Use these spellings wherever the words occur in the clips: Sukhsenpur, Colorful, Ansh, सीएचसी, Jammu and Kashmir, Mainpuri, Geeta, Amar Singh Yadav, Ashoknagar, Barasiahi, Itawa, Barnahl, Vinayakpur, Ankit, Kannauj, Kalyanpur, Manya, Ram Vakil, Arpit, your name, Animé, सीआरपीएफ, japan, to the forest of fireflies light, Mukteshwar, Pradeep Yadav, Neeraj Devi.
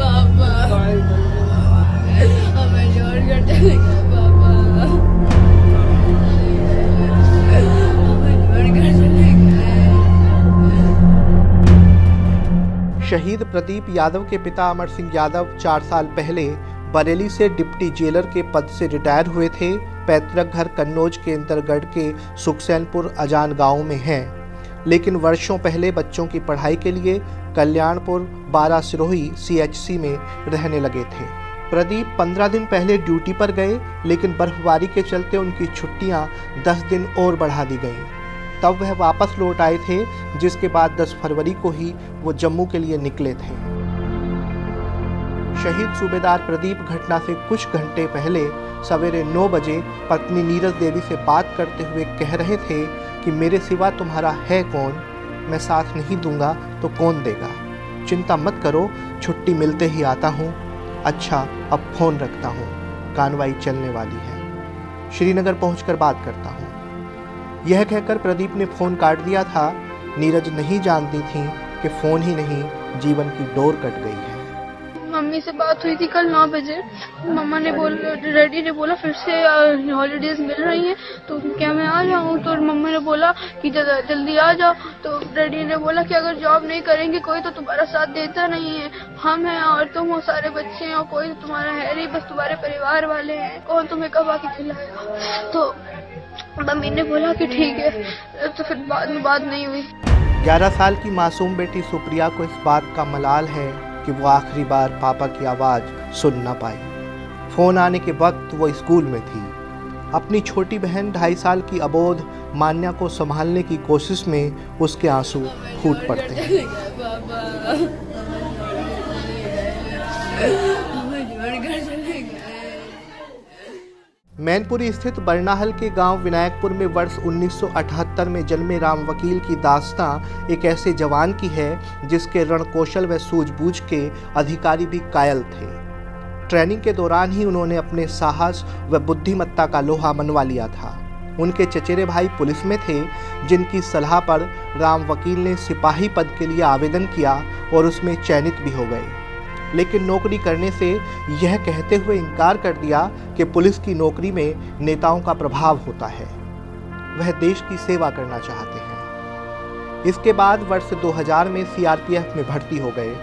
पापा हमें जोर करते लगा पापा शहीद प्रदीप यादव के पिता अमर सिंह यादव 4 साल पहले बरेली से डिप्टी जेलर के पद से रिटायर हुए थे। पैतृक घर कन्नौज के इंदरगढ़ के सुखसेनपुर अजान गांव में है, लेकिन वर्षों पहले बच्चों की पढ़ाई के लिए कल्याणपुर बारासिरोही सीएचसी में रहने लगे थे। प्रदीप 15 दिन पहले ड्यूटी पर गए, लेकिन बर्फबारी के चलते उनकी छुट्टियां 10 दिन और बढ़ा दी गईं। तब वह वापस लौट आए थे, जिसके बाद 10 फरवरी को ही वो जम्मू के लिए निकले थे। शहीद सूबेदार प्रदीप घटना से कुछ घंटे पहले सवेरे 9 बजे पत्नी नीरज देवी से बात करते हुए कह रहे थे कि मेरे सिवा तुम्हारा है कौन, मैं साथ नहीं दूंगा तो कौन देगा, चिंता मत करो, छुट्टी मिलते ही आता हूँ, अच्छा अब फोन रखता हूँ, कार्रवाई चलने वाली है, श्रीनगर पहुँच बात करता हूँ। यह कहकर प्रदीप ने फ़ोन काट दिया था। नीरज नहीं जानती थी कि फ़ोन ही नहीं जीवन की डोर कट गई है। मम्मी से बात हुई थी कल 9 बजे, मम्मा ने बोला, डैडी ने बोला फिर से हॉलीडेज मिल रही हैं तो क्या मैं आ जाऊँ, तो मम्मी ने बोला कि जल्दी आ जाओ, तो डैडी ने बोला कि अगर जॉब नहीं करेंगे कोई तो तुम्हारा साथ देता नहीं है, हम हैं और तुम हो, सारे बच्चे हैं और कोई तुम्हारा है नहीं, बस तुम्हारे परिवार वाले हैं, कौन तुम्हें कब आके खिलाएगा, तो मम्मी ने बोला कि ठीक है, तो फिर बाद में बात नहीं हुई। 11 साल की मासूम बेटी सुप्रिया को इस बात का मलाल है कि वो आखिरी बार पापा की आवाज़ सुन ना पाई। फ़ोन आने के वक्त वो स्कूल में थी। अपनी छोटी बहन 2.5 साल की अबोध मान्या को संभालने की कोशिश में उसके आंसू फूट पड़ते हैं। मैनपुरी स्थित बरनाहल के गांव विनायकपुर में वर्ष 1978 में जन्मे राम वकील की दास्तां एक ऐसे जवान की है जिसके रणकौशल व सूझबूझ के अधिकारी भी कायल थे। ट्रेनिंग के दौरान ही उन्होंने अपने साहस व बुद्धिमत्ता का लोहा मनवा लिया था। उनके चचेरे भाई पुलिस में थे, जिनकी सलाह पर राम वकील ने सिपाही पद के लिए आवेदन किया और उसमें चयनित भी हो गए, लेकिन नौकरी करने से यह कहते हुए इनकार कर दिया कि पुलिस की नौकरी में नेताओं का प्रभाव होता है, वह देश की सेवा करना चाहते हैं। इसके बाद वर्ष 2000 में सीआरपीएफ में भर्ती हो गए।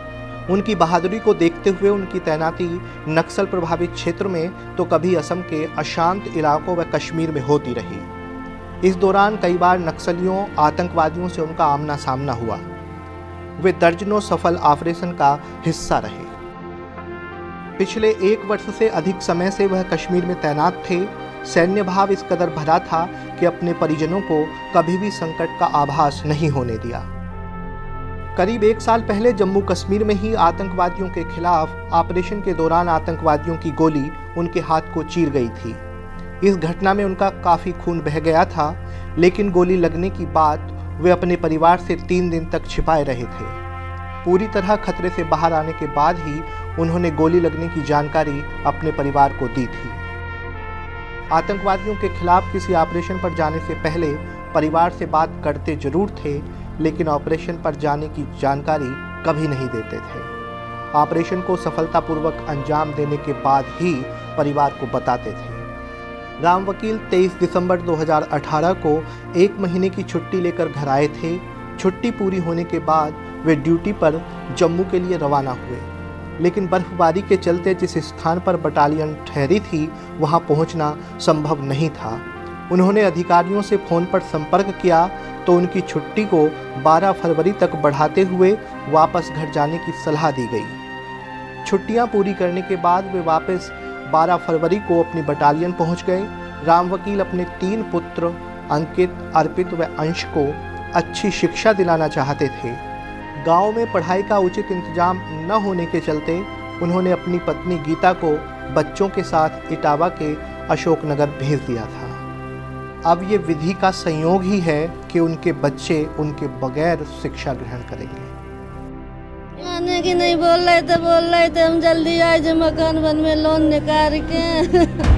उनकी बहादुरी को देखते हुए उनकी तैनाती नक्सल प्रभावित क्षेत्र में तो कभी असम के अशांत इलाकों व कश्मीर में होती रही। इस दौरान कई बार नक्सलियों आतंकवादियों से उनका आमना सामना हुआ। वे दर्जनों सफल ऑपरेशन का हिस्सा रहे। पिछले 1 वर्ष से अधिक समय से वह कश्मीर में तैनात थे। सैन्य भाव इस कदर भरा था कि अपने परिजनों को कभी भी संकट का आभास नहीं होने दिया। करीब 1 साल पहले जम्मू कश्मीर में ही आतंकवादियों के खिलाफ ऑपरेशन के दौरान आतंकवादियों की गोली उनके हाथ को चीर गई थी। इस घटना में उनका काफ़ी खून बह गया था, लेकिन गोली लगने की बात वे अपने परिवार से 3 दिन तक छिपाए रहे थे। पूरी तरह खतरे से बाहर आने के बाद ही उन्होंने गोली लगने की जानकारी अपने परिवार को दी थी। आतंकवादियों के खिलाफ किसी ऑपरेशन पर जाने से पहले परिवार से बात करते जरूर थे, लेकिन ऑपरेशन पर जाने की जानकारी कभी नहीं देते थे। ऑपरेशन को सफलतापूर्वक अंजाम देने के बाद ही परिवार को बताते थे। राम वकील 23 दिसंबर 2018 को 1 महीने की छुट्टी लेकर घर आए थे। छुट्टी पूरी होने के बाद वे ड्यूटी पर जम्मू के लिए रवाना हुए, लेकिन बर्फबारी के चलते जिस स्थान पर बटालियन ठहरी थी वहां पहुंचना संभव नहीं था। उन्होंने अधिकारियों से फ़ोन पर संपर्क किया तो उनकी छुट्टी को 12 फरवरी तक बढ़ाते हुए वापस घर जाने की सलाह दी गई। छुट्टियां पूरी करने के बाद वे वापस 12 फरवरी को अपनी बटालियन पहुंच गए। राम वकील अपने 3 पुत्र अंकित, अर्पित व अंश को अच्छी शिक्षा दिलाना चाहते थे। गांव में पढ़ाई का उचित इंतजाम न होने के चलते उन्होंने अपनी पत्नी गीता को बच्चों के साथ इटावा के अशोकनगर भेज दिया था। अब ये विधि का संयोग ही है कि उनके बच्चे उनके बगैर शिक्षा ग्रहण करेंगे। आने की नहीं बोल रहे थे, हम जल्दी आए जो मकान बन में लोन निकाल के